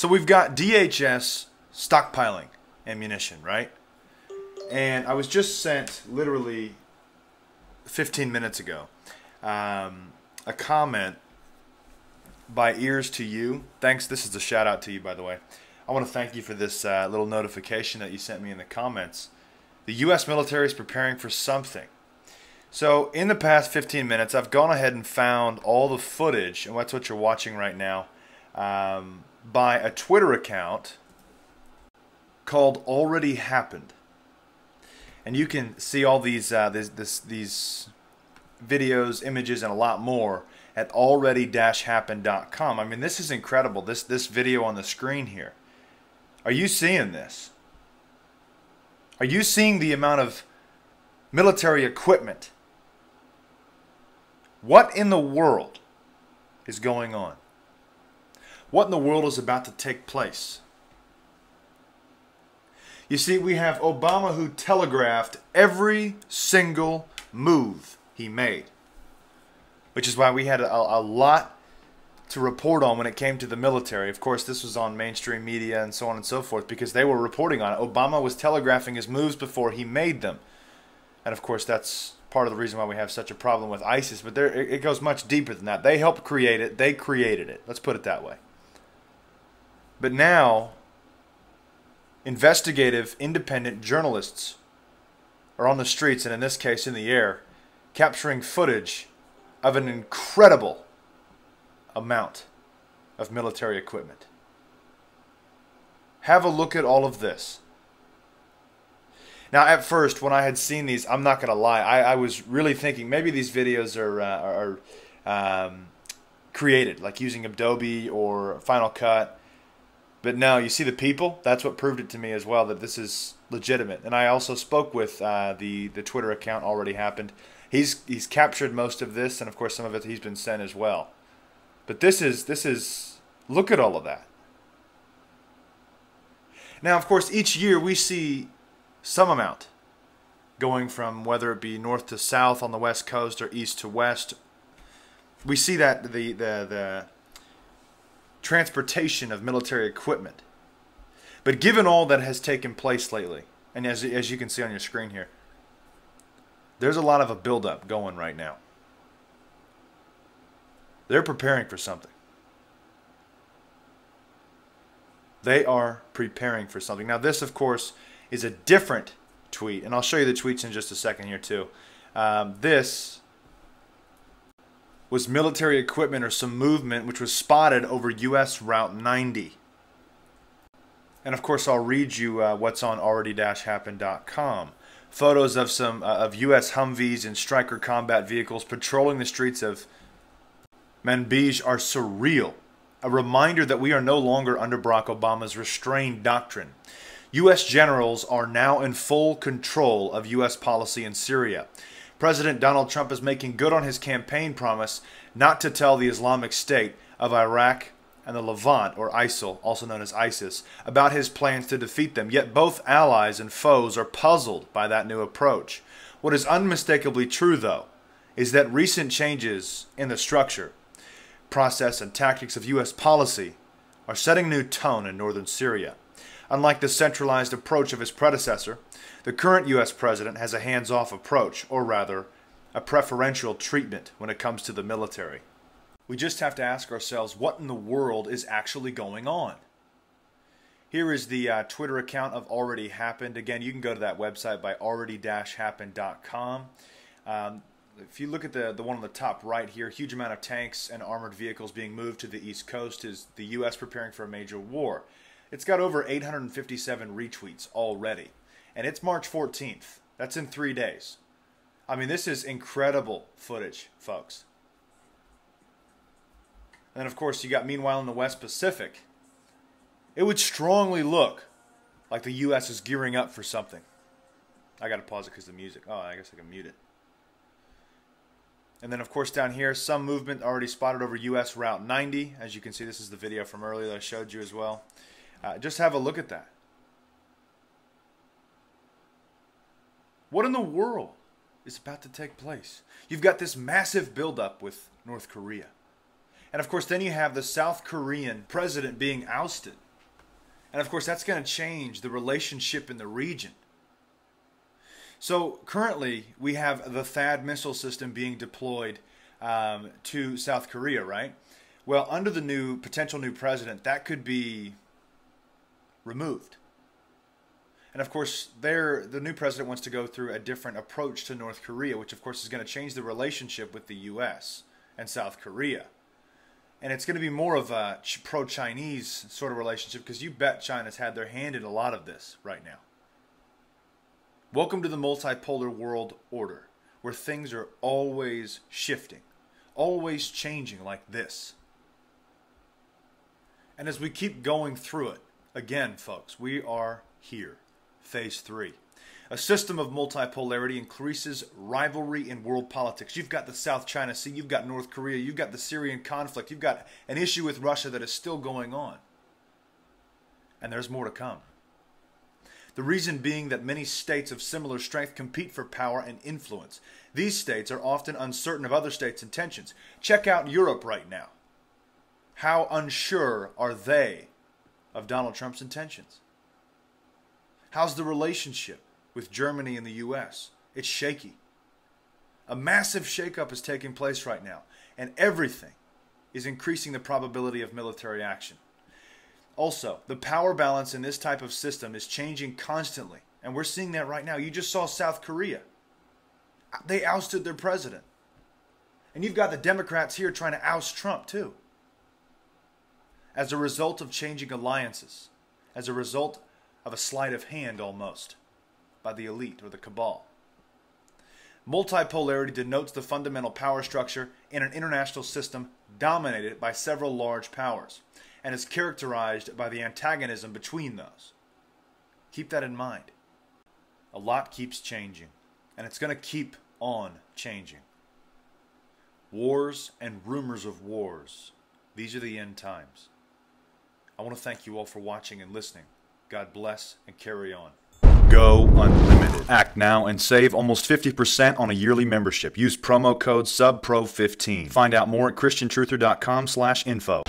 So we've got DHS stockpiling ammunition, right? And I was just sent literally 15 minutes ago a comment by EarsToYou. Thanks. This is a shout out to you, by the way. I want to thank you for this little notification that you sent me in the comments. The U.S. military is preparing for something. So in the past 15 minutes, I've gone ahead and found all the footage, and that's what you're watching right now, by a Twitter account called Already Happened. And you can see all these videos, images, and a lot more at already-happened.com. I mean, this is incredible, this video on the screen here. Are you seeing this? Are you seeing the amount of military equipment? What in the world is going on? What in the world is about to take place? You see, we have Obama, who telegraphed every single move he made, which is why we had a lot to report on when it came to the military. Of course, this was on mainstream media and so on and so forth, because they were reporting on it. Obama was telegraphing his moves before he made them. And of course, that's part of the reason why we have such a problem with ISIS. But it goes much deeper than that. They helped create it. They created it. Let's put it that way. But now, investigative, independent journalists are on the streets, and in this case, in the air, capturing footage of an incredible amount of military equipment. Have a look at all of this. Now, at first, when I had seen these, I'm not going to lie, I was really thinking maybe these videos are created, like using Adobe or Final Cut. But no, you see the people? That's what proved it to me as well, that this is legitimate. And I also spoke with the Twitter account Already Happened. He's captured most of this, and of course some of it he's been sent as well. But this is look at all of that. Now, of course, each year we see some amount going from, whether it be north to south on the west coast or east to west. We see that the transportation of military equipment. But given all that has taken place lately, and as you can see on your screen here, there's a lot of a buildup going right now. They're preparing for something. They are preparing for something. Now, this, of course, is a different tweet, and I'll show you the tweets in just a second here too. This was military equipment or some movement which was spotted over U.S. Route 90. And of course, I'll read you what's on already-happened.com. Photos of some of U.S. Humvees and Stryker combat vehicles patrolling the streets of Manbij are surreal. A reminder that we are no longer under Barack Obama's restrained doctrine. U.S. generals are now in full control of U.S. policy in Syria. President Donald Trump is making good on his campaign promise not to tell the Islamic State of Iraq and the Levant, or ISIL, also known as ISIS, about his plans to defeat them. Yet both allies and foes are puzzled by that new approach. What is unmistakably true, though, is that recent changes in the structure, process, and tactics of U.S. policy are setting a new tone in northern Syria. Unlike the centralized approach of his predecessor, the current U.S. president has a hands-off approach, or rather, a preferential treatment when it comes to the military. We just have to ask ourselves, what in the world is actually going on? Here is the Twitter account of Already Happened. Again, you can go to that website by already-happened.com. If you look at the one on the top right here, huge amount of tanks and armored vehicles being moved to the East Coast is the U.S. preparing for a major war. It's got over 857 retweets already, and it's March 14th. That's in 3 days. I mean, this is incredible footage, folks. And of course, you got meanwhile in the West Pacific. It would strongly look like the U.S. is gearing up for something. I got to pause it because the music. Oh, I guess I can mute it. And then, of course, down here, some movement already spotted over U.S. Route 90. As you can see, this is the video from earlier that I showed you as well. Just have a look at that. What in the world is about to take place? You've got this massive buildup with North Korea. And of course, then you have the South Korean president being ousted. And of course, that's going to change the relationship in the region. So currently, we have the THAAD missile system being deployed to South Korea, right? Well, under the potential new president, that could be removed. And of course, the new president wants to go through a different approach to North Korea, which of course is going to change the relationship with the U.S. and South Korea. And it's going to be more of a pro-Chinese sort of relationship, because you bet China's had their hand in a lot of this right now. Welcome to the multipolar world order, where things are always shifting, always changing like this. And as we keep going through it, again, folks, we are here. Phase 3. A system of multipolarity increases rivalry in world politics. You've got the South China Sea, you've got North Korea, you've got the Syrian conflict, you've got an issue with Russia that is still going on. And there's more to come. The reason being that many states of similar strength compete for power and influence. These states are often uncertain of other states' intentions. Check out Europe right now. How unsure are they of Donald Trump's intentions? How's the relationship with Germany and the U.S.? It's shaky. A massive shakeup is taking place right now, and everything is increasing the probability of military action. Also, the power balance in this type of system is changing constantly, and we're seeing that right now. You just saw South Korea. They ousted their president. And you've got the Democrats here trying to oust Trump, too. As a result of changing alliances, as a result of a sleight of hand almost by the elite or the cabal. Multipolarity denotes the fundamental power structure in an international system dominated by several large powers and is characterized by the antagonism between those. Keep that in mind. A lot keeps changing, and it's going to keep on changing. Wars and rumors of wars. These are the end times. I want to thank you all for watching and listening. God bless and carry on. Go Unlimited. Act now and save almost 50% on a yearly membership. Use promo code SUBPRO15. Find out more at christiantruther.com/info.